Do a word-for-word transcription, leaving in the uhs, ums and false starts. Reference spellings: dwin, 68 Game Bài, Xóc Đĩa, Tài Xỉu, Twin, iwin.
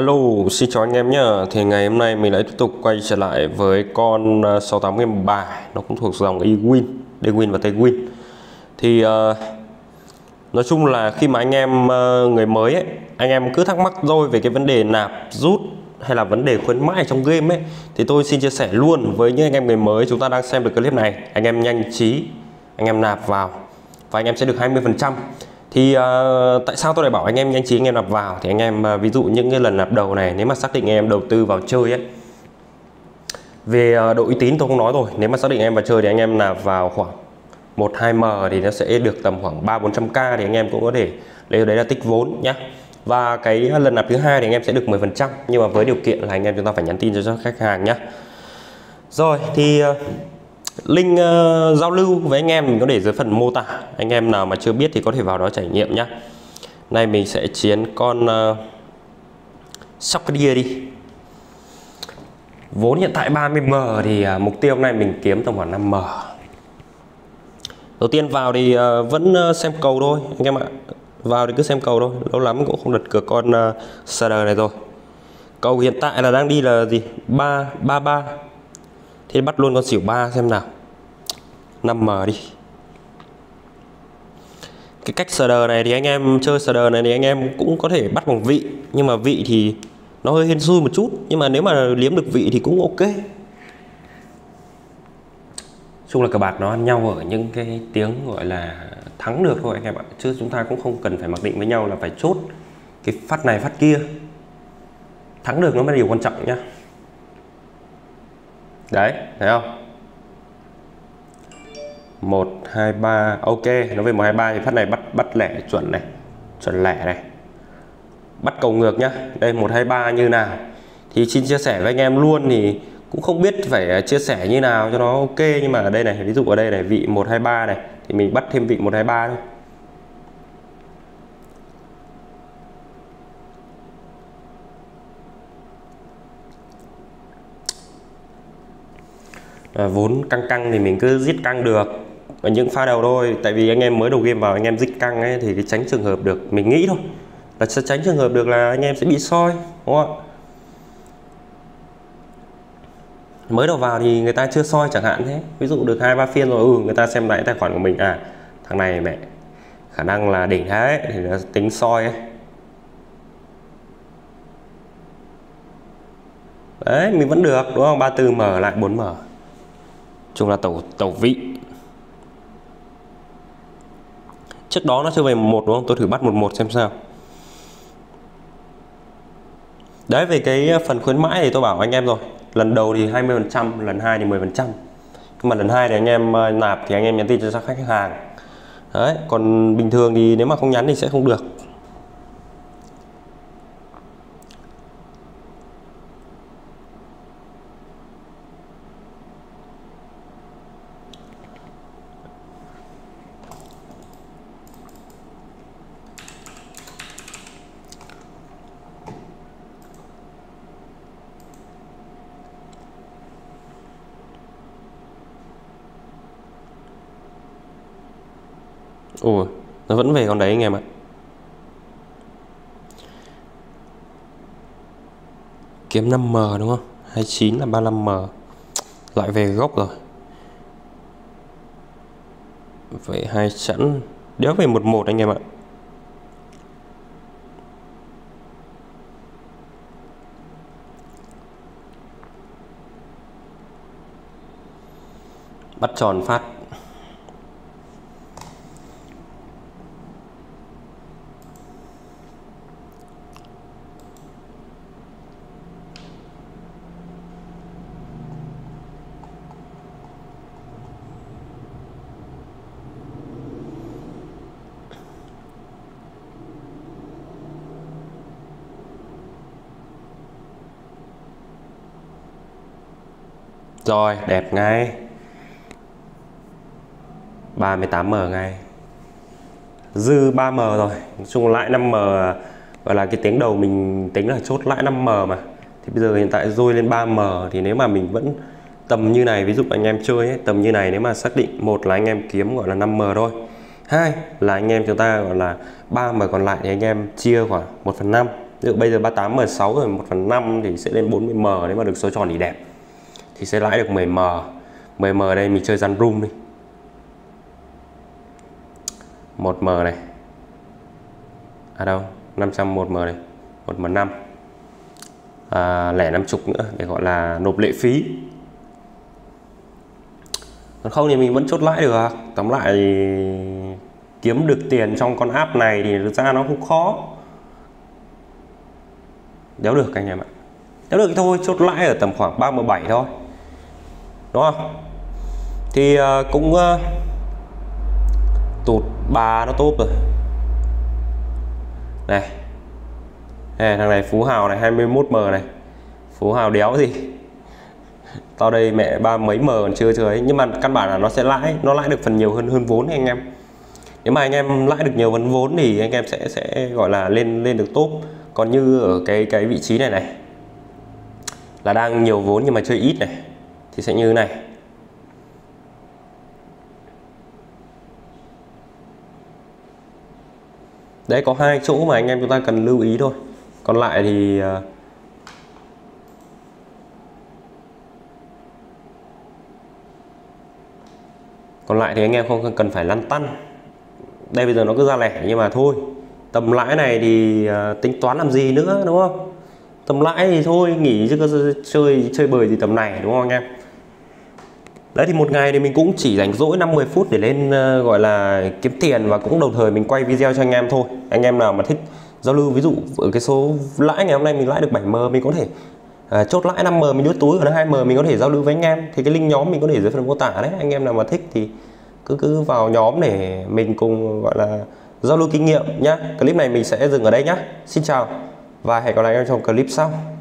Alo, xin chào anh em nhé. Thì ngày hôm nay mình lại tiếp tục quay trở lại với con sáu tám game bài. Nó cũng thuộc dòng iwin, dwin và twin. Thì uh, nói chung là khi mà anh em uh, người mới ấy, anh em cứ thắc mắc rồi về cái vấn đề nạp rút hay là vấn đề khuyến mãi trong game ấy, thì tôi xin chia sẻ luôn với những anh em người mới chúng ta đang xem được clip này. Anh em nhanh trí, anh em nạp vào và anh em sẽ được hai mươi phần trăm. Thì uh, tại sao tôi lại bảo anh em nhanh trí anh em nạp vào? Thì anh em uh, ví dụ những cái lần nạp đầu này, nếu mà xác định em đầu tư vào chơi ấy, về uh, độ uy tín tôi không nói rồi. Nếu mà xác định em vào chơi thì anh em nạp vào khoảng một hai m thì nó sẽ được tầm khoảng ba bốn trăm k, thì anh em cũng có thể lấy đấy là tích vốn nhá. Và cái lần nạp thứ hai thì anh em sẽ được mười phần trăm, nhưng mà với điều kiện là anh em chúng ta phải nhắn tin cho, cho khách hàng nhá. Rồi thì uh, link uh, giao lưu với anh em mình có để dưới phần mô tả. Anh em nào mà chưa biết thì có thể vào đó trải nghiệm nhé. Nay mình sẽ chiến con uh, sóc cái đĩa đi. Vốn hiện tại ba mươi m thì uh, mục tiêu hôm nay mình kiếm tầm khoảng năm m. Đầu tiên vào thì uh, vẫn uh, xem cầu thôi anh em ạ. Vào thì cứ xem cầu thôi, lâu lắm cũng không đặt cược con uh, sờ này rồi. Cầu hiện tại là đang đi là gì? ba ba ba. Thế bắt luôn con xỉu ba xem nào. năm m đi. Cái cách sờ này thì anh em chơi sờ này thì anh em cũng có thể bắt bằng vị, nhưng mà vị thì nó hơi hên xui một chút, nhưng mà nếu mà liếm được vị thì cũng ok. Chung là cờ bạc nó ăn nhau ở những cái tiếng gọi là thắng được thôi anh em ạ, chứ chúng ta cũng không cần phải mặc định với nhau là phải chốt cái phát này phát kia. Thắng được nó mới là điều quan trọng nhá. Đấy, thấy không? một hai ba, ok, nó về một hai ba thì phát này bắt bắt lẻ chuẩn này, chuẩn lẻ này. Bắt cầu ngược nhá. Đây một hai ba như nào? Thì xin chia sẻ với anh em luôn, thì cũng không biết phải chia sẻ như nào cho nó ok, nhưng mà ở đây này, ví dụ ở đây này vị một hai ba này thì mình bắt thêm vị một hai ba thôi. À, vốn căng căng thì mình cứ giết căng được ở những pha đầu thôi, tại vì anh em mới đầu game vào anh em giết căng ấy thì cái tránh trường hợp được, mình nghĩ thôi là sẽ tránh trường hợp được là anh em sẽ bị soi, đúng không ạ? Mới đầu vào thì người ta chưa soi chẳng hạn, thế ví dụ được hai ba phiên rồi, ừ người ta xem lại tài khoản của mình, à thằng này mẹ khả năng là đỉnh thế thì nó tính soi ấy. Đấy mình vẫn được đúng không? ba tư m lại bốn m. Chung là tẩu tẩu vị. Trước đó nó chơi về một đúng không? Tôi thử bắt một một xem sao. Đấy về cái phần khuyến mãi thì tôi bảo anh em rồi. Lần đầu thì hai mươi phần trăm, lần hai thì mười phần trăm. Nhưng mà lần hai thì anh em nạp thì anh em nhắn tin cho khách hàng. Đấy, còn bình thường thì nếu mà không nhắn thì sẽ không được. Ồ, nó vẫn về con đấy anh em ạ. Kiếm năm m đúng không? hai chín là ba lăm m. Lại về góc rồi. Vậy hai chẵn. Đéo về một một anh em ạ. Bắt tròn phát. Rồi, đẹp ngay. ba mươi tám m ngay. Dư ba m rồi. Nói chung lãi năm m, gọi là cái tiếng đầu mình tính là chốt lãi năm m mà. Thì bây giờ hiện tại dôi lên ba m thì nếu mà mình vẫn tầm như này, ví dụ anh em chơi ấy, tầm như này nếu mà xác định một là anh em kiếm gọi là năm m thôi. Hai là anh em chúng ta gọi là ba m còn lại thì anh em chia khoảng một phần năm. Ví dụ bây giờ ba mươi tám m sáu rồi một phần năm thì sẽ lên bốn mươi m nếu mà được số tròn thì đẹp. Thì sẽ lãi được mười m. mười m đây mình chơi run room đi. một m này. À đâu, năm trăm một m này, một m năm. À, lẻ năm mươi nữa để gọi là nộp lệ phí. Còn không thì mình vẫn chốt lãi được. Tóm lại thì kiếm được tiền trong con app này thì thực ra nó không khó. Đéo được anh em ạ. Đéo được thì thôi, chốt lãi ở tầm khoảng ba mươi bảy thôi. Đúng không? Thì cũng uh, tụt bà nó tốt rồi. Này. Này, thằng này Phú Hào này, hai mươi mốt m này. Phú Hào đéo gì. Tao đây mẹ ba mấy m còn chưa chơi ấy. Nhưng mà căn bản là nó sẽ lãi, nó lãi được phần nhiều hơn hơn vốn anh em. Nếu mà anh em lãi được nhiều phần vốn thì anh em sẽ sẽ gọi là lên lên được top. Còn như ở cái cái vị trí này này là đang nhiều vốn nhưng mà chơi ít này thì sẽ như thế này. Đấy, có hai chỗ mà anh em chúng ta cần lưu ý thôi. Còn lại thì còn lại thì anh em không cần phải lăn tăn. Đây bây giờ nó cứ ra lẻ nhưng mà thôi. Tầm lãi này thì tính toán làm gì nữa, đúng không? Tầm lãi thì thôi nghỉ chứ có chơi chơi bời gì tầm này, đúng không anh em? Đấy, thì một ngày thì mình cũng chỉ rảnh rỗi năm mươi phút để lên gọi là kiếm tiền, và cũng đồng thời mình quay video cho anh em thôi. Anh em nào mà thích giao lưu, ví dụ ở cái số lãi ngày hôm nay mình lãi được bảy m, mình có thể à, chốt lãi năm m, mình đút túi ở hai m, mình có thể giao lưu với anh em. Thì cái link nhóm mình có để dưới phần mô tả đấy. Anh em nào mà thích thì cứ cứ vào nhóm để mình cùng gọi là giao lưu kinh nghiệm nhá. Clip này mình sẽ dừng ở đây nhá. Xin chào và hẹn gặp lại anh em trong clip sau.